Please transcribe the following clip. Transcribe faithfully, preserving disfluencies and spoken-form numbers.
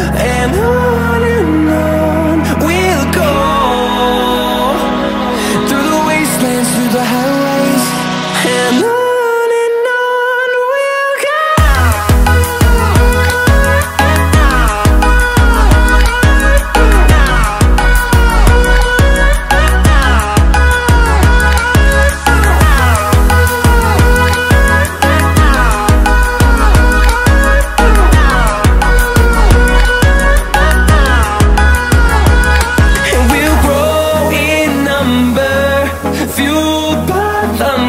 And on and on we'll go, through the wastelands, through the highways. And on